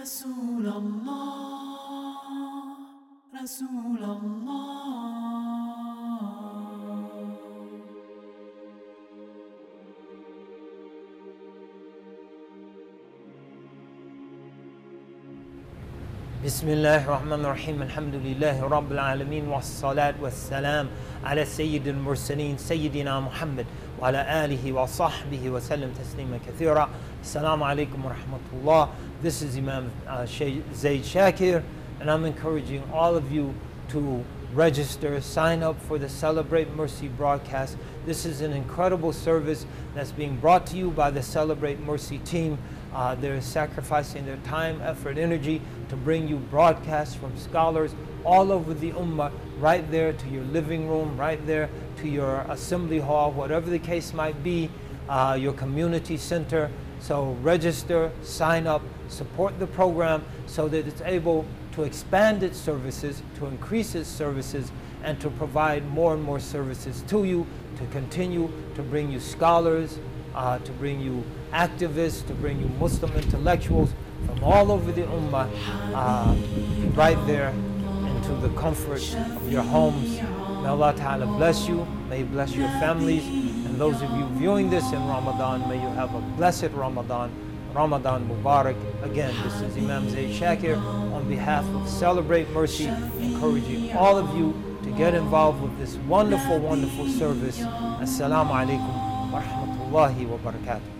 رسول الله رسول الله بسم الله الرحمن الرحيم الحمد لله رب العالمين والصلاة والسلام على سيد المرسلين سيدنا محمد وعلى آله وصحبه وسلم تسليما كثيرا السلام عليكم ورحمة الله. This is Imam Zaid Shakir, and I'm encouraging all of you to register, sign up for the Celebrate Mercy broadcast. This is an incredible service that's being brought to you by the Celebrate Mercy team. They're sacrificing their time, effort, energy to bring you broadcasts from scholars all over the ummah, right there to your living room, right there to your assembly hall, whatever the case might be, your community center. So register, sign up, support the program so that it's able to expand its services, to increase its services, and to provide more and more services to you, to continue to bring you scholars, to bring you activists, to bring you Muslim intellectuals from all over the ummah, right there into the comfort of your homes. May Allah Ta'ala bless you, may He bless your families, and those of you viewing this in Ramadan, may you have a blessed Ramadan. Ramadan Mubarak. Again, this is Imam Zaid Shakir on behalf of Celebrate Mercy, encouraging all of you to get involved with this wonderful, wonderful service. Assalamu alaikum wa rahmatullahi wa barakatuh.